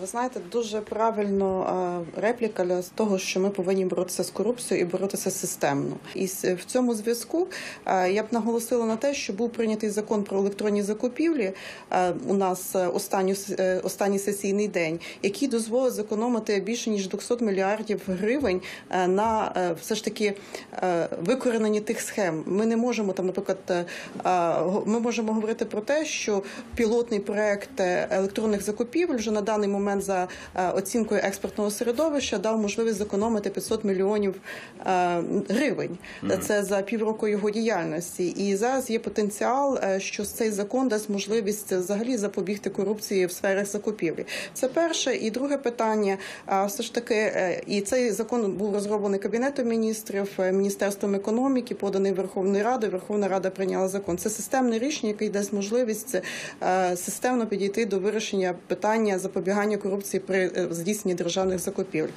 Ви знаєте, дуже правильно репліка з того, що ми повинні боротися з корупцією і боротися системно. І в цьому зв'язку я б наголосила на те, що був прийнятий закон про електронні закупівлі у нас останній сесійний день, який дозволить зекономити більше ніж 200 мільярдів гривень на все ж таки викорененні тих схем. Ми не можемо там, наприклад, ми можемо говорити про те, що пілотний проект електронних закупівель вже на даний момент за оцінкою експертного середовища дав можливість зекономити 500 мільйонів гривень. Це за півроку його діяльності. І зараз є потенціал, що цей закон дасть можливість взагалі запобігти корупції в сферах закупівлі. Це перше. І друге питання. Все ж таки, і цей закон був розроблений Кабінетом Міністрів, Міністерством економіки, поданий Верховною Радою. Верховна Рада прийняла закон. Це системне рішення, яке дасть можливість системно підійти до вирішення питання запобігання корупції при здійсненні державних закупівель.